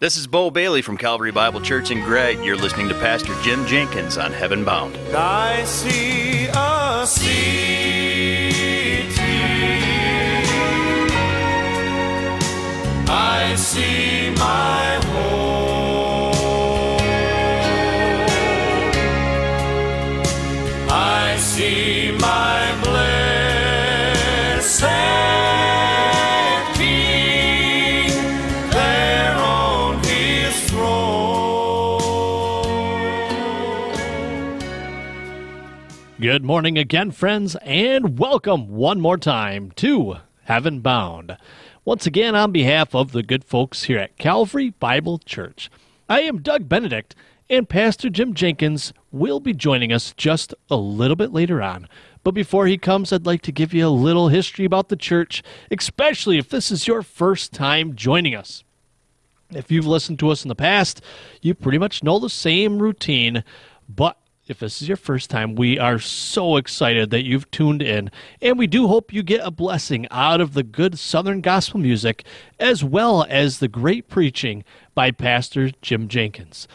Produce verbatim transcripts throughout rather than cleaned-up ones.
This is Bo Bailey from Calvary Bible Church in Greig. You're listening to Pastor Jim Jenkins on Heaven Bound. I see a city. I see my home. I see my blessed. Good morning again, friends, and welcome one more time to Heaven Bound. Once again, on behalf of the good folks here at Calvary Bible Church, I am Doug Benedict, and Pastor Jim Jenkins will be joining us just a little bit later on. But before he comes, I'd like to give you a little history about the church, especially if this is your first time joining us. If you've listened to us in the past, you pretty much know the same routine, but if this is your first time, we are so excited that you've tuned in, and we do hope you get a blessing out of the good Southern gospel music as well as the great preaching by Pastor Jim Jenkins.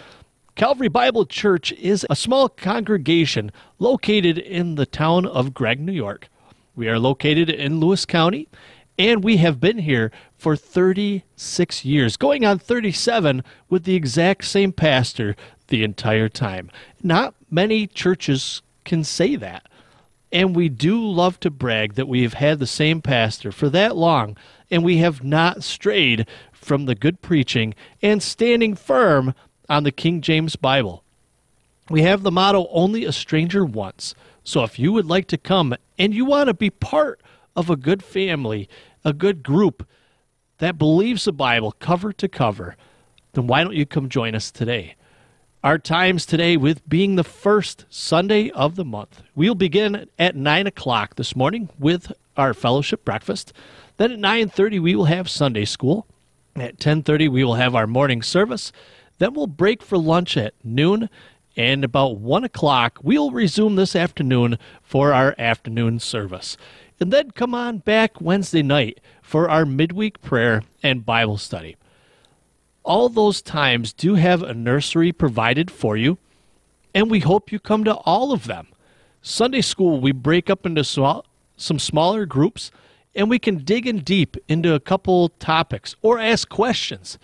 Calvary Bible Church is a small congregation located in the town of Greig, New York. We are located in Lewis County, and we have been here for thirty-six years, going on thirty-seven with the exact same pastor the entire time. Not many churches can say that. And we do love to brag that we have had the same pastor for that long, and we have not strayed from the good preaching and standing firm on the King James Bible. We have the motto, only a stranger once. So if you would like to come and you want to be part of a good family, a good group that believes the Bible cover to cover, then why don't you come join us today? Our times today with being the first Sunday of the month. We'll begin at nine o'clock this morning with our fellowship breakfast. Then at nine thirty, we will have Sunday school. At ten thirty, we will have our morning service. Then we'll break for lunch at noon. And about one o'clock, we'll resume this afternoon for our afternoon service. And then come on back Wednesday night for our midweek prayer and Bible study. All those times do have a nursery provided for you, and we hope you come to all of them. Sunday school, we break up into small, some smaller groups, and we can dig in deep into a couple topics or ask questions.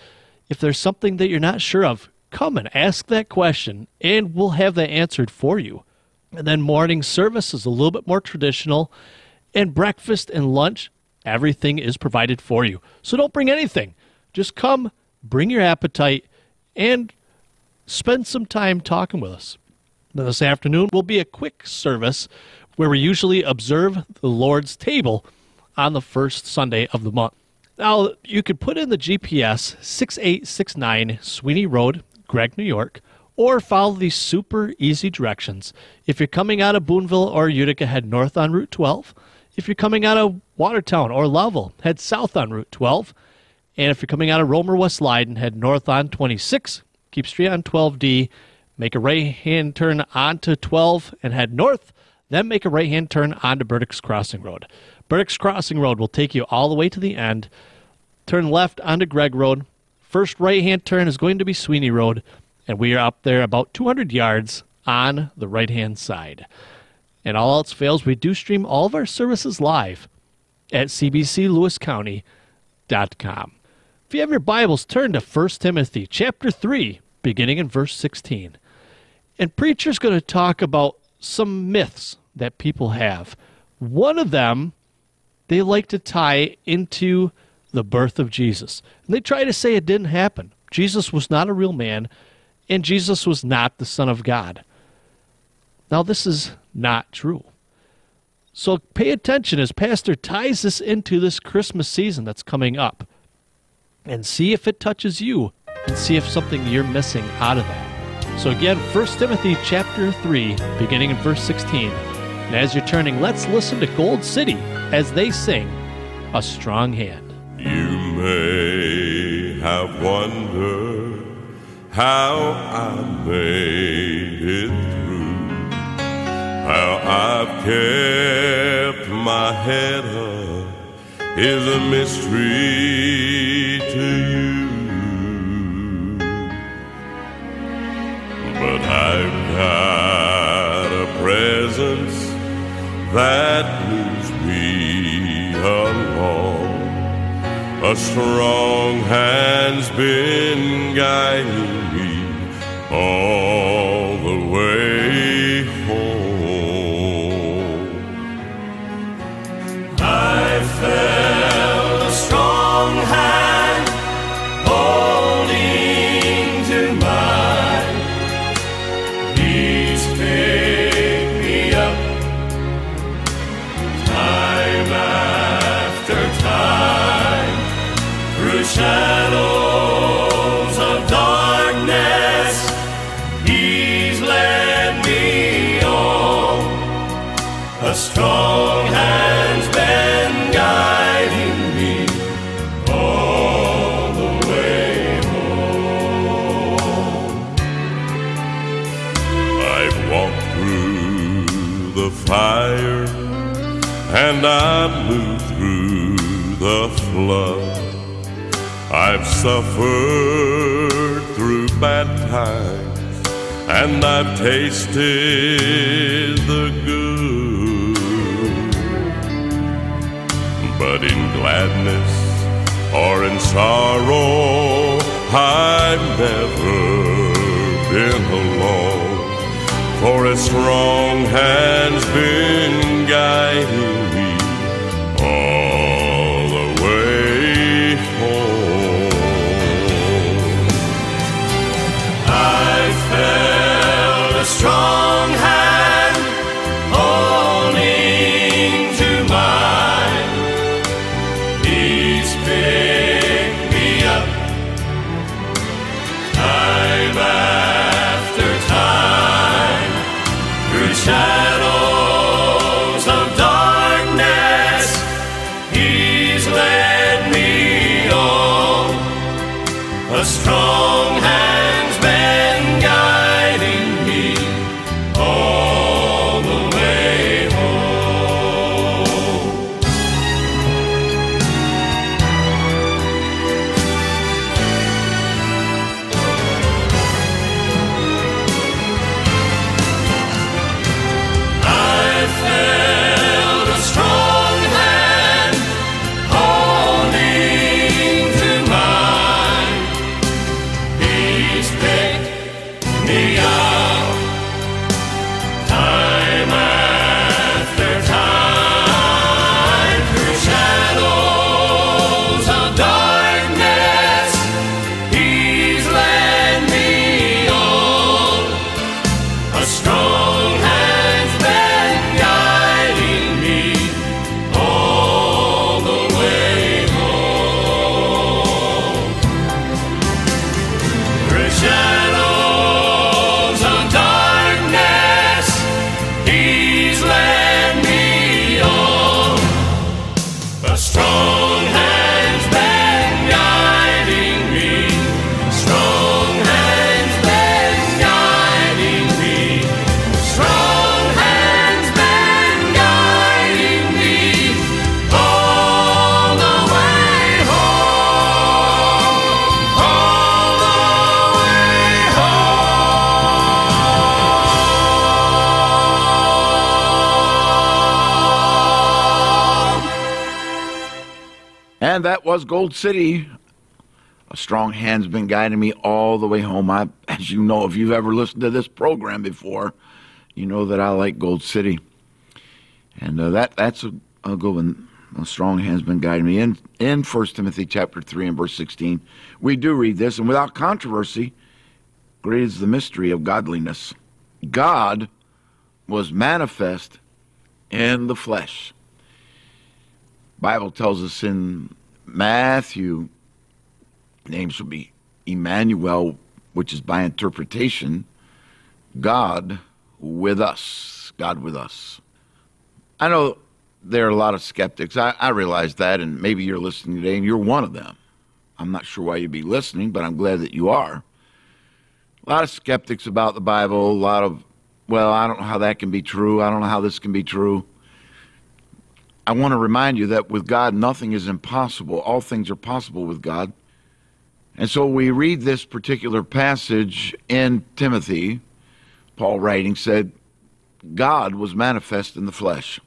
If there's something that you're not sure of, come and ask that question, and we'll have that answered for you. And then morning service is a little bit more traditional, and breakfast and lunch, everything is provided for you. So don't bring anything. Just come. Bring your appetite, and spend some time talking with us. Now, this afternoon will be a quick service where we usually observe the Lord's table on the first Sunday of the month. Now, you could put in the G P S six eight six nine Sweeney Road, Greig, New York, or follow these super easy directions. If you're coming out of Boonville or Utica, head north on Route twelve. If you're coming out of Watertown or Lovell, head south on Route twelve. And if you're coming out of Romer West Lydon, head north on twenty-six, keep straight on twelve D, make a right-hand turn onto twelve and head north, then make a right-hand turn onto Burdick's Crossing Road. Burdick's Crossing Road will take you all the way to the end. Turn left onto Greig Road. First right-hand turn is going to be Sweeney Road, and we are up there about two hundred yards on the right-hand side. And all else fails, we do stream all of our services live at c b c lewis county dot com. If you have your Bibles, turn to First Timothy chapter three, beginning in verse sixteen. And Preacher's going to talk about some myths that people have. One of them, they like to tie into the birth of Jesus. And they try to say it didn't happen. Jesus was not a real man, and Jesus was not the Son of God. Now, this is not true. So pay attention as Pastor ties this into this Christmas season that's coming up. And see if it touches you, and see if something you're missing out of that. So again, First Timothy chapter three, beginning in verse sixteen. And as you're turning, let's listen to Gold City as they sing, A Strong Hand. You may have wondered how I made it through, how I've kept my head up is a mystery to you. that moves me along. A strong hand's been guiding me all the way home. I felt a strong hand holding to mine. He's picked me up time after time through shadows of darkness. A strong hand's been guiding me all the way home. I've walked through the fire and I've moved through the flood. I've suffered through bad times and I've tasted the good. But in gladness or in sorrow, I've never been alone. For a strong hand's been guiding me all the way home. I felt a strong hand holding to mine. Shadows of darkness, he's led me on. A strong hand's been guiding me all the way home. And that was Gold City. A strong hand's been guiding me all the way home. I, as you know, if you've ever listened to this program before, you know that I like Gold City. And uh, that that's a, a good one. A strong hand's been guiding me. In, in First Timothy chapter three and verse sixteen, we do read this, and without controversy, great is the mystery of godliness. God was manifest in the flesh. Bible tells us in Matthew, names would be Emmanuel, which is by interpretation, God with us. God with us. I know there are a lot of skeptics. I, I realize that, and maybe you're listening today, and you're one of them. I'm not sure why you'd be listening, but I'm glad that you are. A lot of skeptics about the Bible, a lot of, well, I don't know how that can be true. I don't know how this can be true. I want to remind you that with God, nothing is impossible. All things are possible with God. And so we read this particular passage in Timothy. Paul writing said, God was manifest in the flesh.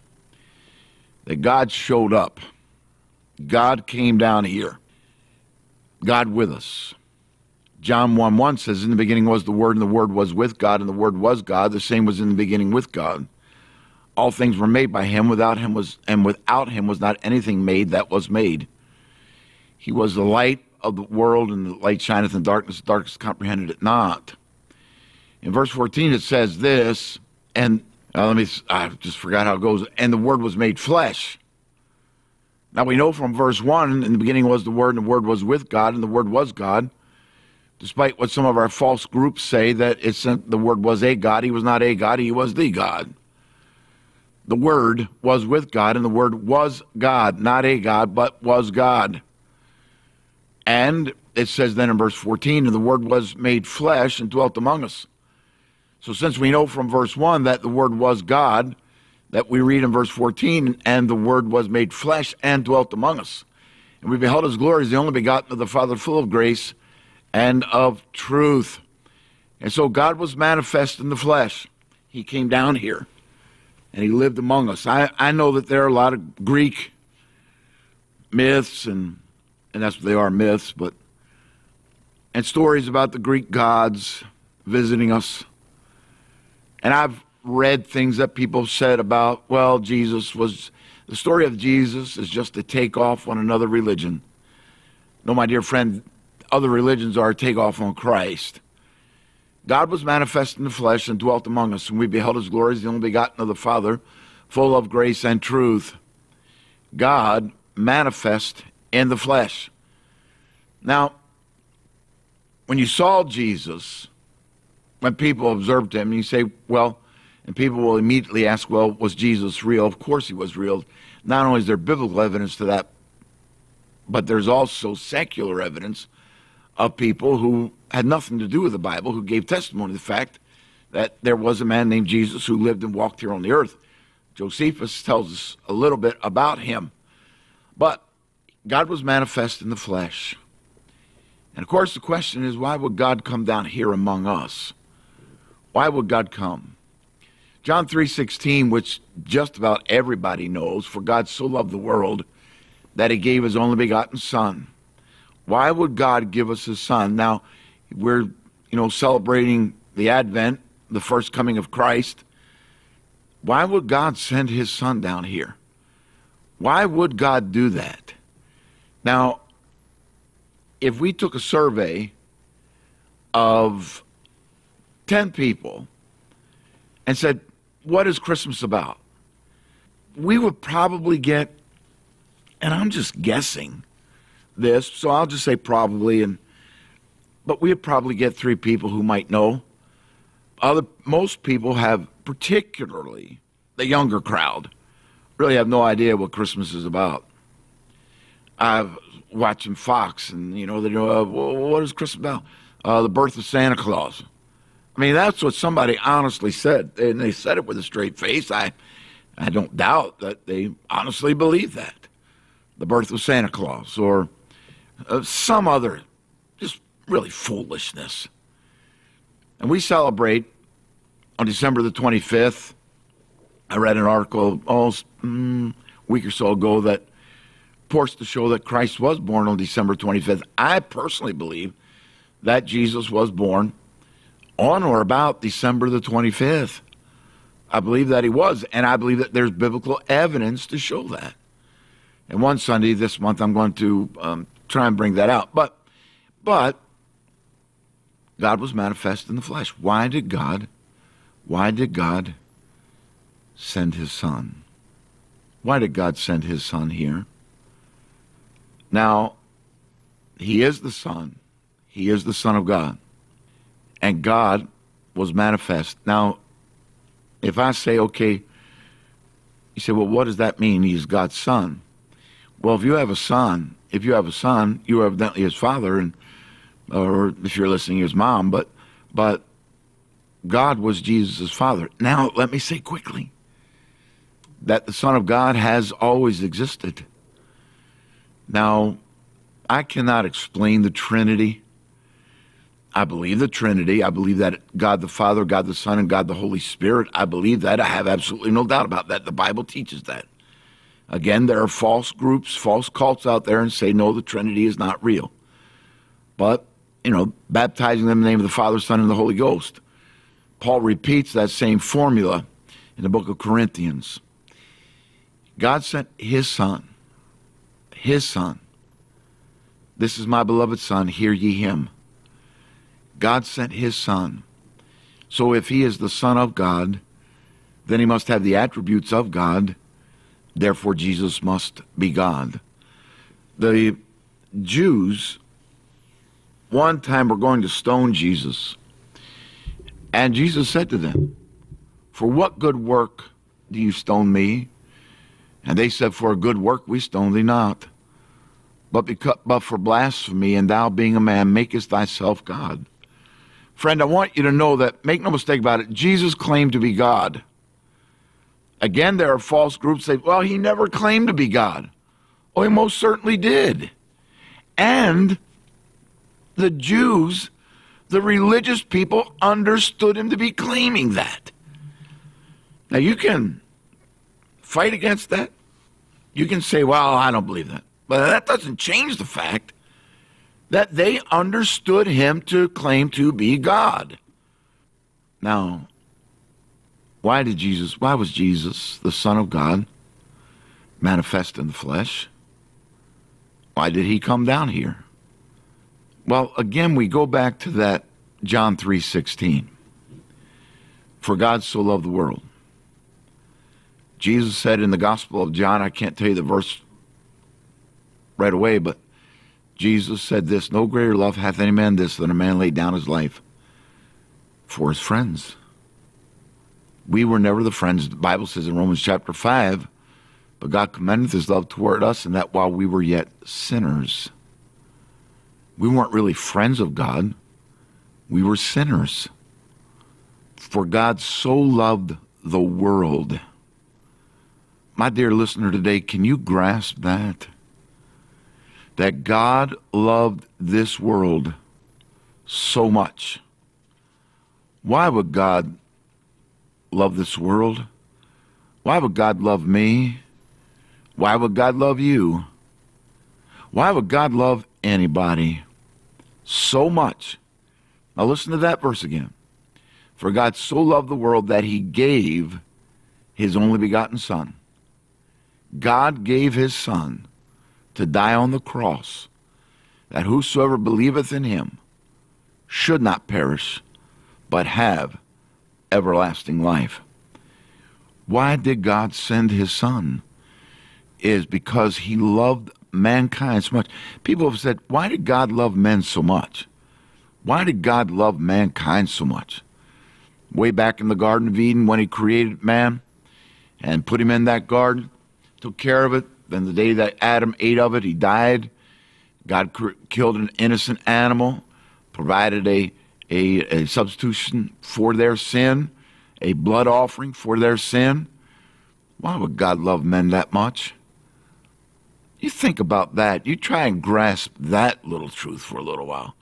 that God showed up. God came down here. God with us. John one one says, in the beginning was the Word, and the Word was with God, and the Word was God. The same was in the beginning with God. All things were made by him, without him was, and without him was not anything made that was made. He was the light of the world, and the light shineth in darkness, the darkness comprehended it not. In verse fourteen it says this, and uh, let me, I just forgot how it goes, and the Word was made flesh. Now we know from verse one, in the beginning was the Word, and the Word was with God, and the Word was God. Despite what some of our false groups say, that it's the Word was a God, he was not a God, he was the God. The Word was with God, and the Word was God, not a God, but was God. And it says then in verse fourteen, and the Word was made flesh and dwelt among us. So since we know from verse one that the Word was God, that we read in verse fourteen, and the Word was made flesh and dwelt among us. And we beheld his glory as the only begotten of the Father, full of grace and of truth. And so God was manifest in the flesh. He came down here, and he lived among us. I, I know that there are a lot of Greek myths, and, and that's what they are, myths, but and stories about the Greek gods visiting us. And I've read things that people said about, well, Jesus was, the story of Jesus is just a takeoff on another religion. No, my dear friend, other religions are a takeoff on Christ. God was manifest in the flesh and dwelt among us, and we beheld his glory as the only begotten of the Father, full of grace and truth. God manifest in the flesh. Now, when you saw Jesus, when people observed him, you say, well, and people will immediately ask, well, was Jesus real? Of course he was real. Not only is there biblical evidence to that, but there's also secular evidence of people who had nothing to do with the Bible, who gave testimony to the fact that there was a man named Jesus who lived and walked here on the earth. Josephus tells us a little bit about him. But God was manifest in the flesh. And of course the question is, why would God come down here among us? Why would God come? John three sixteen, which just about everybody knows, for God so loved the world that he gave his only begotten son. Why would God give us his son? Now, we're, you know, celebrating the Advent, the first coming of Christ. Why would God send his son down here? Why would God do that? Now, if we took a survey of ten people and said, what is Christmas about? We would probably get, and I'm just guessing this, so I'll just say probably, and but we'd probably get three people who might know. Other, most people have, particularly the younger crowd, really have no idea what Christmas is about. I've watching Fox, and you know, they know, uh, what is Christmas about? Uh, the birth of Santa Claus. I mean, that's what somebody honestly said, and they said it with a straight face. I, I don't doubt that they honestly believe that. The birth of Santa Claus, or uh, some other, just really foolishness. And we celebrate on December the twenty-fifth. I read an article almost mm, a week or so ago that reports to show that Christ was born on December twenty-fifth. I personally believe that Jesus was born on or about December the twenty-fifth. I believe that he was, and I believe that there's biblical evidence to show that. And one Sunday this month, I'm going to um, try and bring that out. But, but God was manifest in the flesh. Why did God, why did God send his son? Why did God send his son here? Now, he is the son. He is the Son of God. And God was manifest. Now, if I say, okay, you say, well, what does that mean? He's God's son. Well, if you have a son, if you have a son, you are evidently his father, and or if you're listening, his mom, but, but God was Jesus' father. Now, let me say quickly that the Son of God has always existed. Now, I cannot explain the Trinity. I believe the Trinity. I believe that God the Father, God the Son, and God the Holy Spirit, I believe that. I have absolutely no doubt about that. The Bible teaches that. Again, there are false groups, false cults out there and say, no, the Trinity is not real. But, you know, baptizing them in the name of the Father, Son, and the Holy Ghost. Paul repeats that same formula in the book of Corinthians. God sent his son, his son. This is my beloved son, hear ye him. God sent his son. So if he is the son of God, then he must have the attributes of God. Therefore, Jesus must be God. The Jews, one time, were going to stone Jesus. And Jesus said to them, for what good work do you stone me? And they said, for a good work we stone thee not, but, because, but for blasphemy, and thou being a man makest thyself God. Friend, I want you to know that, make no mistake about it, Jesus claimed to be God. Again, there are false groups that say, well, he never claimed to be God. Oh, he most certainly did. And the Jews, the religious people, understood him to be claiming that. Now, you can fight against that. You can say, well, I don't believe that. But that doesn't change the fact that they understood him to claim to be God. Now, why did Jesus, why was Jesus, the Son of God, manifest in the flesh? Why did he come down here? Well, again, we go back to that John three sixteen. For God so loved the world. Jesus said in the Gospel of John, I can't tell you the verse right away, but Jesus said this, no greater love hath any man this than a man laid down his life for his friends. We were never the friends, the Bible says in Romans chapter five, but God commendeth his love toward us, and that while we were yet sinners, we weren't really friends of God, we were sinners. For God so loved the world. My dear listener today, can you grasp that? That God loved this world so much. Why would God love this world? Why would God love me? Why would God love you? Why would God love anybody so much? Now listen to that verse again. For God so loved the world that he gave his only begotten son. God gave his son to die on the cross, that whosoever believeth in him should not perish, but have everlasting life. Why did God send his son? It is because he loved mankind so much. People have said, why did God love men so much? Why did God love mankind so much? Way back in the Garden of Eden when he created man and put him in that garden, took care of it. Then the day that Adam ate of it, he died. God killed an innocent animal, provided a A, a substitution for their sin, a blood offering for their sin. Why would God love men that much? You think about that. You try and grasp that little truth for a little while.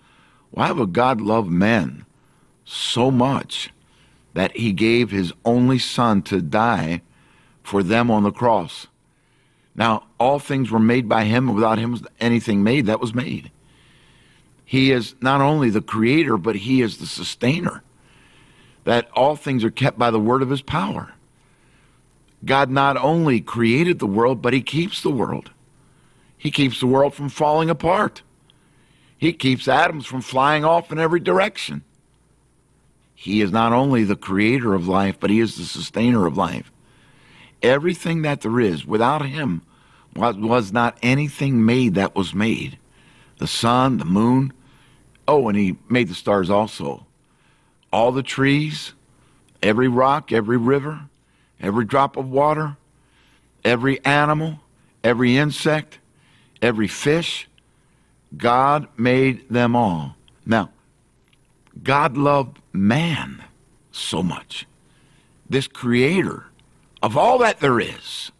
Why would God love men so much that he gave his only son to die for them on the cross? Now, all things were made by him, and without him was anything made that was made. He is not only the creator, but he is the sustainer. That all things are kept by the word of his power. God not only created the world, but he keeps the world. He keeps the world from falling apart. He keeps atoms from flying off in every direction. He is not only the creator of life, but he is the sustainer of life. Everything that there is, without him, was not anything made that was made. The sun, the moon, oh, and he made the stars also. All the trees, every rock, every river, every drop of water, every animal, every insect, every fish, God made them all. Now, God loved man so much. This creator of all that there is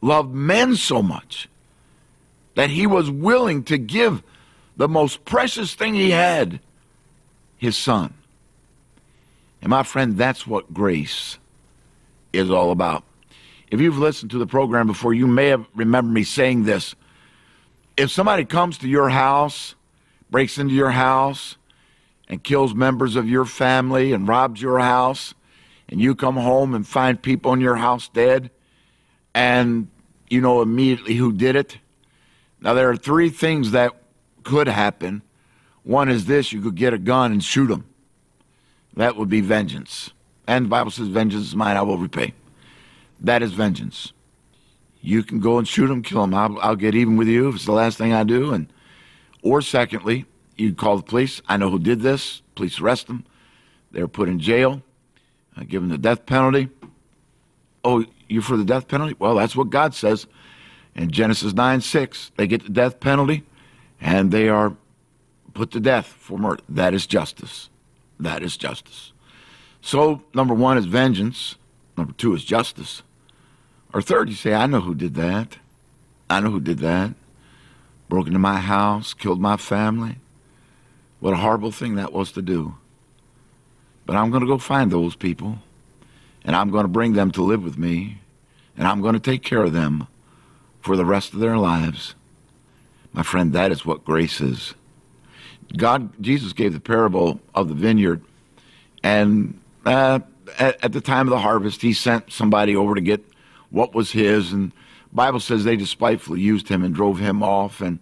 loved men so much that he was willing to give the most precious thing he had, his son. And my friend, that's what grace is all about. If you've listened to the program before, you may have remembered me saying this. If somebody comes to your house, breaks into your house, and kills members of your family and robs your house, and you come home and find people in your house dead, and you know immediately who did it. Now, there are three things that could happen. One is this: you could get a gun and shoot them. That would be vengeance. And the Bible says, vengeance is mine, I will repay. That is vengeance. You can go and shoot them, kill them. I'll, I'll get even with you if it's the last thing I do. And Or secondly, you call the police. I know who did this. Police arrest them. They're put in jail, I give them the death penalty. Oh, you're for the death penalty? Well, that's what God says in Genesis nine six. They get the death penalty, and they are put to death for murder. That is justice. That is justice. So, number one is vengeance. Number two is justice. Or third, you say, I know who did that. I know who did that. Broke into my house, killed my family. What a horrible thing that was to do. But I'm going to go find those people, and I'm going to bring them to live with me, and I'm going to take care of them for the rest of their lives. My friend, that is what grace is. God, Jesus gave the parable of the vineyard, and uh, at, at the time of the harvest, he sent somebody over to get what was his, and the Bible says they despitefully used him and drove him off, and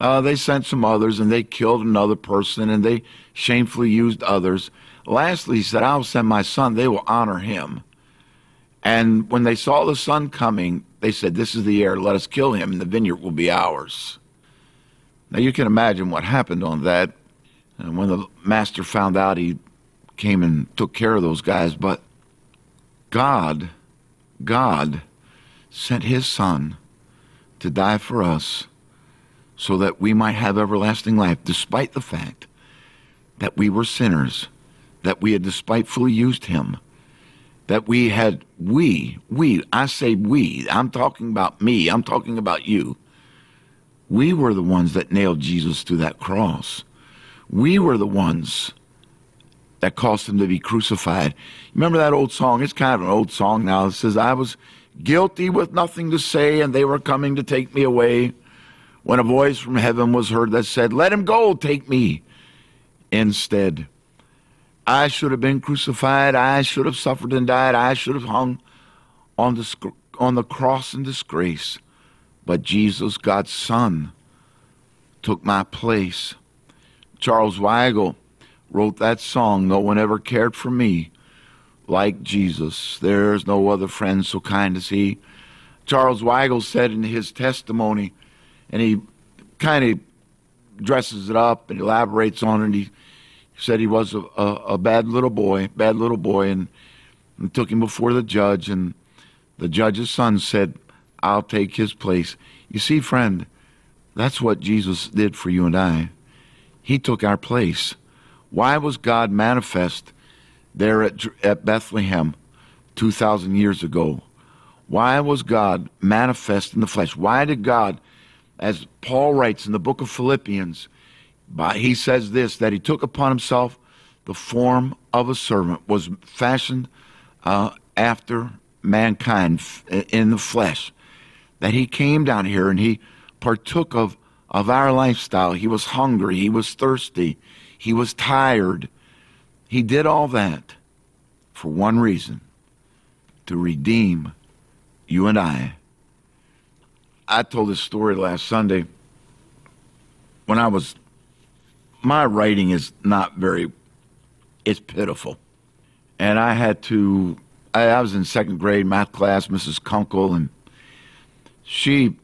uh, they sent some others, and they killed another person, and they shamefully used others. Lastly, he said, I'll send my son, they will honor him. And when they saw the son coming, they said, this is the heir, let us kill him, and the vineyard will be ours. Now, you can imagine what happened on that. And when the master found out, he came and took care of those guys. But God, God sent his son to die for us so that we might have everlasting life, despite the fact that we were sinners, that we had despitefully used him, that we had, we, we, I say we, I'm talking about me, I'm talking about you. We were the ones that nailed Jesus to that cross. We were the ones that caused him to be crucified. Remember that old song? It's kind of an old song now. It says, I was guilty with nothing to say, and they were coming to take me away, when a voice from heaven was heard that said, let him go, take me instead. I should have been crucified. I should have suffered and died. I should have hung on the, on the cross in disgrace. But Jesus, God's Son, took my place. Charles Weigel wrote that song, No One Ever Cared for Me Like Jesus. There's no other friend so kind as he. Charles Weigel said in his testimony, and he kind of dresses it up and elaborates on it, and he said he was a, a, a bad little boy, bad little boy, and, and took him before the judge, and the judge's son said, I'll take his place. You see, friend, that's what Jesus did for you and I. He took our place. Why was God manifest there at, at Bethlehem two thousand years ago? Why was God manifest in the flesh? Why did God, as Paul writes in the book of Philippians, by, he says this, that he took upon himself the form of a servant, was fashioned uh, after mankind in the flesh, that he came down here and he partook of, of our lifestyle. He was hungry. He was thirsty. He was tired. He did all that for one reason, to redeem you and I. I told this story last Sunday when I was, my writing is not very, it's pitiful. And I had to, I, I was in second grade math class, Missus Kunkel, and she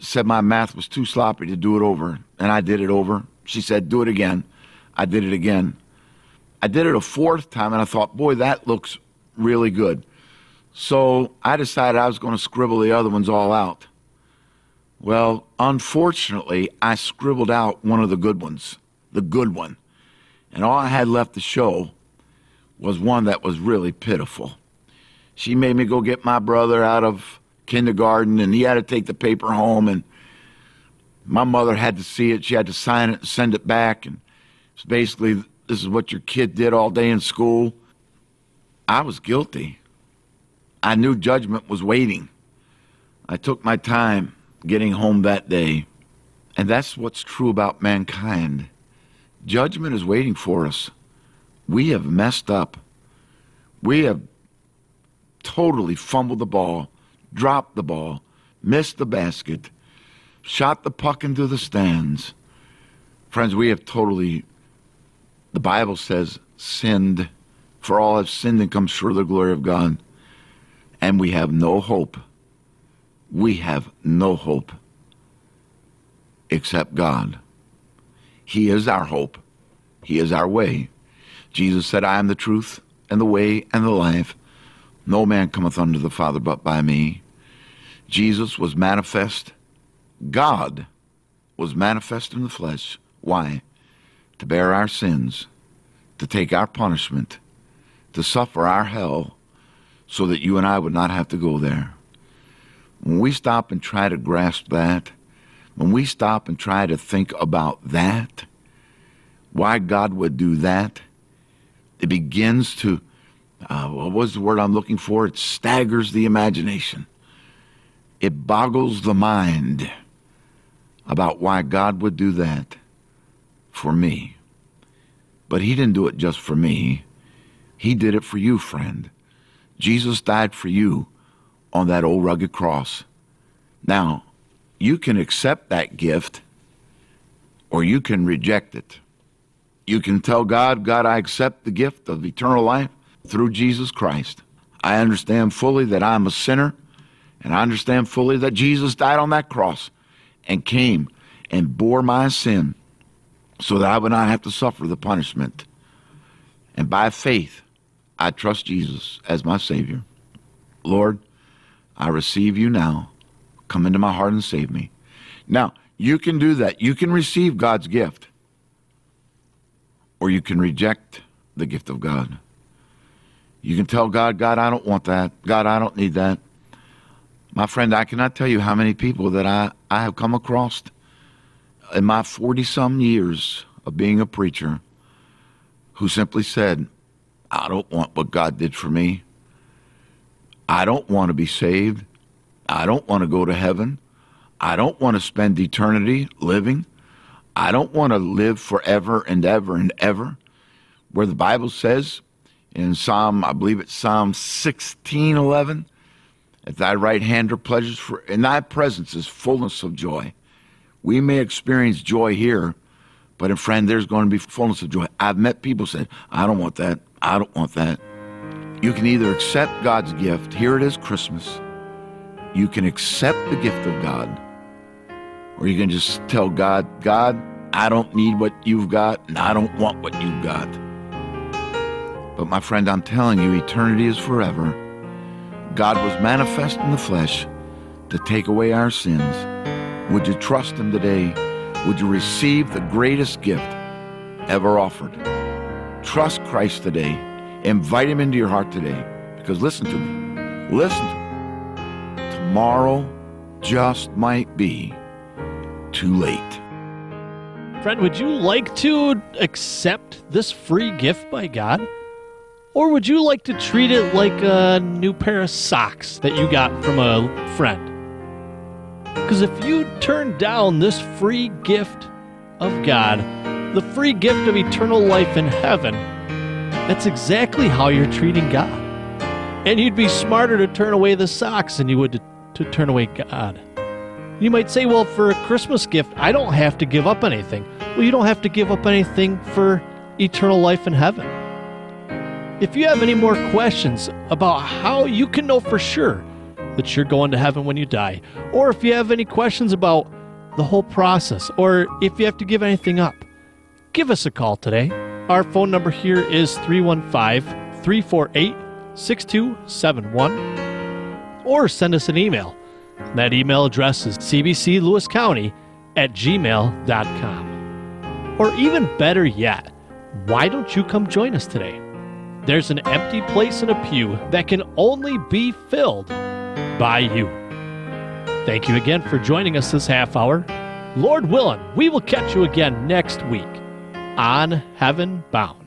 said my math was too sloppy to do it over, and I did it over. She said, do it again. I did it again. I did it a fourth time, and I thought, boy, that looks really good. So I decided I was going to scribble the other ones all out. Well, unfortunately, I scribbled out one of the good ones, the good one. And all I had left to show was one that was really pitiful. She made me go get my brother out of kindergarten, and he had to take the paper home, and my mother had to see it. She had to sign it and send it back, and it's basically, this is what your kid did all day in school. I was guilty. I knew judgment was waiting. I took my time getting home that day. And that's what's true about mankind. Judgment is waiting for us. We have messed up. We have totally fumbled the ball, dropped the ball, missed the basket, shot the puck into the stands. Friends, we have totally, the Bible says, sinned. For all have sinned and come short of the glory of God. And we have no hope. We have no hope except God. He is our hope. He is our way. Jesus said, I am the truth and the way and the life. No man cometh unto the Father but by me. Jesus was manifest. God was manifest in the flesh. Why? To bear our sins, to take our punishment, to suffer our hell, so that you and I would not have to go there. When we stop and try to grasp that, when we stop and try to think about that, why God would do that, it begins to, uh, what was the word I'm looking for? It staggers the imagination. It boggles the mind about why God would do that for me. But he didn't do it just for me. He did it for you, friend. Jesus died for you on that old rugged cross. Now, you can accept that gift or you can reject it. You can tell God, God, I accept the gift of eternal life through Jesus Christ. I understand fully that I'm a sinner, and I understand fully that Jesus died on that cross and came and bore my sin so that I would not have to suffer the punishment. And by faith, I trust Jesus as my Savior. Lord, I receive you now. Come into my heart and save me. Now, you can do that. You can receive God's gift, or you can reject the gift of God. You can tell God, God, I don't want that. God, I don't need that. My friend, I cannot tell you how many people that I, I have come across in my forty-some years of being a preacher who simply said, I don't want what God did for me. I don't want to be saved. I don't want to go to heaven. I don't want to spend eternity living. I don't want to live forever and ever and ever, where the Bible says in Psalm, I believe it's Psalm sixteen eleven, at thy right hand are pleasures, for in thy presence is fullness of joy. We may experience joy here, but in friend, there's going to be fullness of joy. I've met people saying, I don't want that. I don't want that. You can either accept God's gift. Here it is, Christmas. You can accept the gift of God, or you can just tell God, God, I don't need what you've got, and I don't want what you've got. But my friend, I'm telling you, eternity is forever. God was manifest in the flesh to take away our sins. Would you trust him today? Would you receive the greatest gift ever offered? Trust Christ today. Invite him into your heart today. Because listen to me. Listen to me. Tomorrow just might be too late. Friend, would you like to accept this free gift by God? Or would you like to treat it like a new pair of socks that you got from a friend? Because if you turn down this free gift of God, the free gift of eternal life in heaven, that's exactly how you're treating God. And you'd be smarter to turn away the socks than you would to, to turn away God. You might say, well, for a Christmas gift, I don't have to give up anything. Well, you don't have to give up anything for eternal life in heaven. If you have any more questions about how you can know for sure that you're going to heaven when you die, or if you have any questions about the whole process, or if you have to give anything up, give us a call today. Our phone number here is three one five, three four eight, six two seven one, or send us an email. That email address is c b c lewis county at gmail dot com. Or even better yet, why don't you come join us today? There's an empty place in a pew that can only be filled by you. Thank you again for joining us this half hour. Lord willing, we will catch you again next week on Heaven Bound.